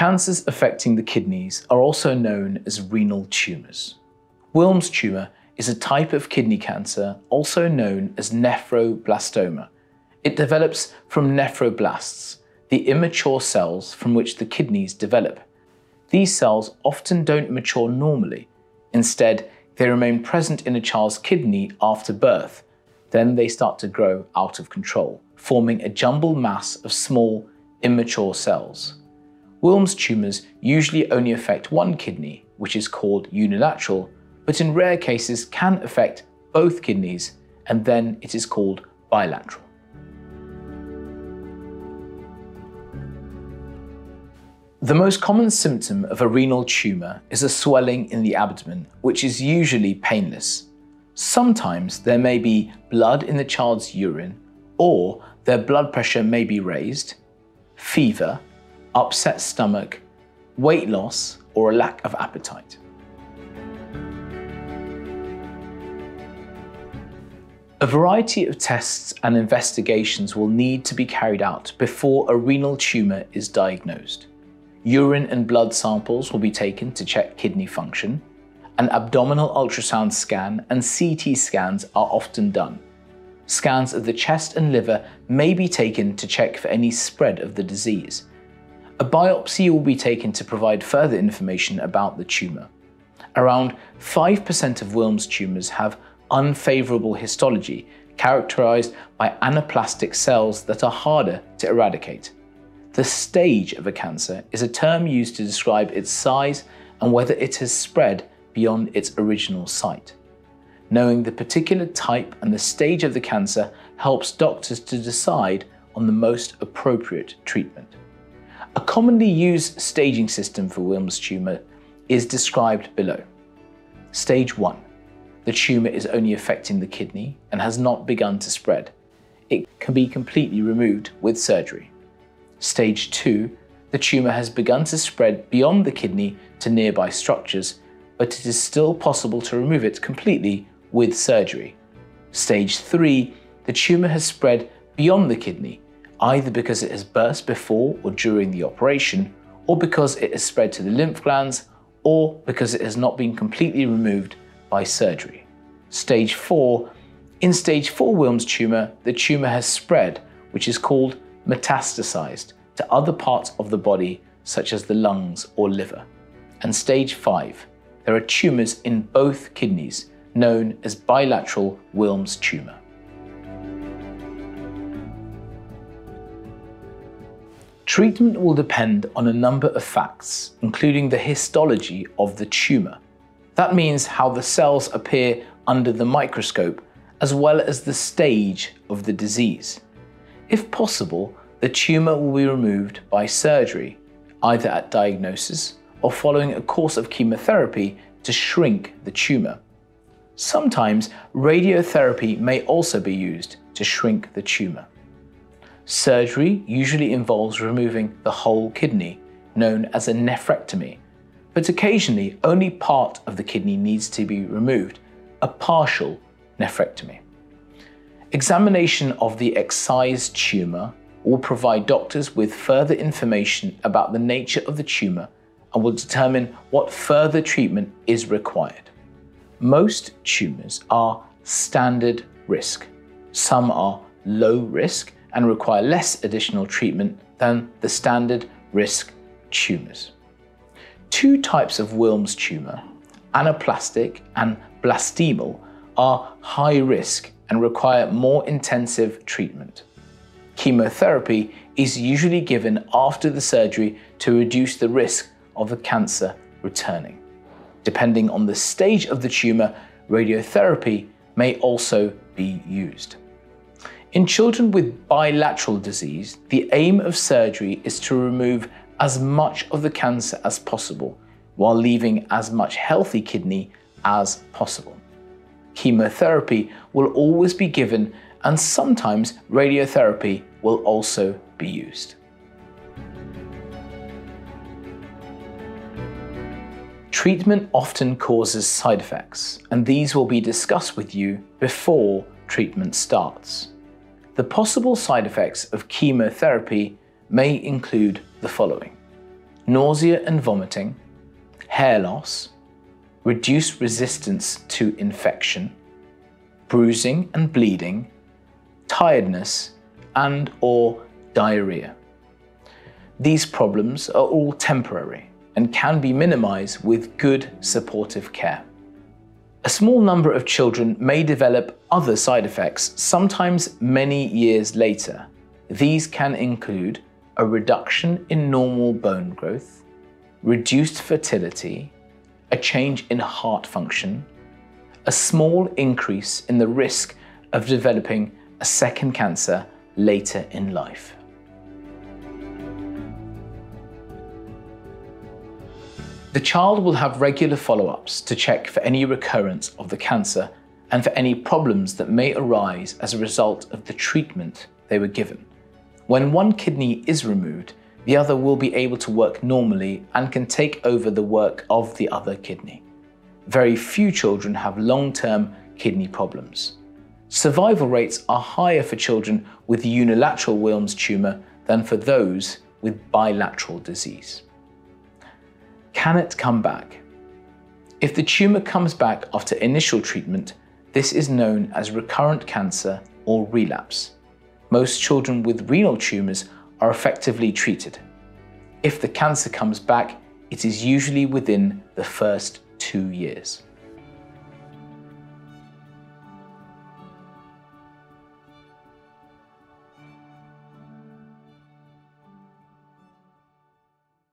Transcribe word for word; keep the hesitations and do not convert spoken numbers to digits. Cancers affecting the kidneys are also known as renal tumours. Wilms' tumour is a type of kidney cancer also known as nephroblastoma. It develops from nephroplasts, the immature cells from which the kidneys develop. These cells often don't mature normally. Instead, they remain present in a child's kidney after birth. Then they start to grow out of control, forming a jumbled mass of small, immature cells. Wilms' tumours usually only affect one kidney, which is called unilateral, but in rare cases can affect both kidneys, and then it is called bilateral. The most common symptom of a renal tumour is a swelling in the abdomen, which is usually painless. Sometimes there may be blood in the child's urine, or their blood pressure may be raised, fever, upset stomach, weight loss, or a lack of appetite. A variety of tests and investigations will need to be carried out before a renal tumour is diagnosed. Urine and blood samples will be taken to check kidney function. An abdominal ultrasound scan and C T scans are often done. Scans of the chest and liver may be taken to check for any spread of the disease. A biopsy will be taken to provide further information about the tumour. Around five percent of Wilms' tumours have unfavourable histology, characterised by anaplastic cells that are harder to eradicate. The stage of a cancer is a term used to describe its size and whether it has spread beyond its original site. Knowing the particular type and the stage of the cancer helps doctors to decide on the most appropriate treatment. A commonly used staging system for Wilms' tumour is described below. Stage one. The tumour is only affecting the kidney and has not begun to spread. It can be completely removed with surgery. Stage two. The tumour has begun to spread beyond the kidney to nearby structures, but it is still possible to remove it completely with surgery. Stage three. The tumour has spread beyond the kidney, either because it has burst before or during the operation, or because it has spread to the lymph glands, or because it has not been completely removed by surgery. Stage four. In stage four Wilms' tumour, the tumour has spread, which is called metastasized, to other parts of the body, such as the lungs or liver. And stage five. There are tumours in both kidneys, known as bilateral Wilms' tumour. Treatment will depend on a number of facts, including the histology of the tumour. That means how the cells appear under the microscope, as well as the stage of the disease. If possible, the tumour will be removed by surgery, either at diagnosis or following a course of chemotherapy to shrink the tumour. Sometimes radiotherapy may also be used to shrink the tumour. Surgery usually involves removing the whole kidney, known as a nephrectomy, but occasionally only part of the kidney needs to be removed, a partial nephrectomy. Examination of the excised tumour will provide doctors with further information about the nature of the tumour and will determine what further treatment is required. Most tumours are standard risk. Some are low risk and require less additional treatment than the standard risk tumours. Two types of Wilms' tumour, anaplastic and blastemal, are high risk and require more intensive treatment. Chemotherapy is usually given after the surgery to reduce the risk of the cancer returning. Depending on the stage of the tumour, radiotherapy may also be used. In children with bilateral disease, the aim of surgery is to remove as much of the cancer as possible, while leaving as much healthy kidney as possible. Chemotherapy will always be given, and sometimes radiotherapy will also be used. Treatment often causes side effects, and these will be discussed with you before treatment starts. The possible side effects of chemotherapy may include the following: nausea and vomiting, hair loss, reduced resistance to infection, bruising and bleeding, tiredness, and or diarrhea. These problems are all temporary and can be minimized with good supportive care. A small number of children may develop other side effects, sometimes many years later. These can include a reduction in normal bone growth, reduced fertility, a change in heart function, a small increase in the risk of developing a second cancer later in life. The child will have regular follow-ups to check for any recurrence of the cancer and for any problems that may arise as a result of the treatment they were given. When one kidney is removed, the other will be able to work normally and can take over the work of the other kidney. Very few children have long-term kidney problems. Survival rates are higher for children with unilateral Wilms' tumour than for those with bilateral disease. Can it come back? If the tumour comes back after initial treatment, this is known as recurrent cancer or relapse. Most children with renal tumours are effectively treated. If the cancer comes back, it is usually within the first two years.